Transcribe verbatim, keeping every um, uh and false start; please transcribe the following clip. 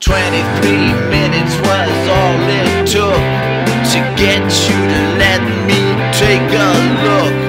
twenty-three minutes was all it took to get you to let me take a look.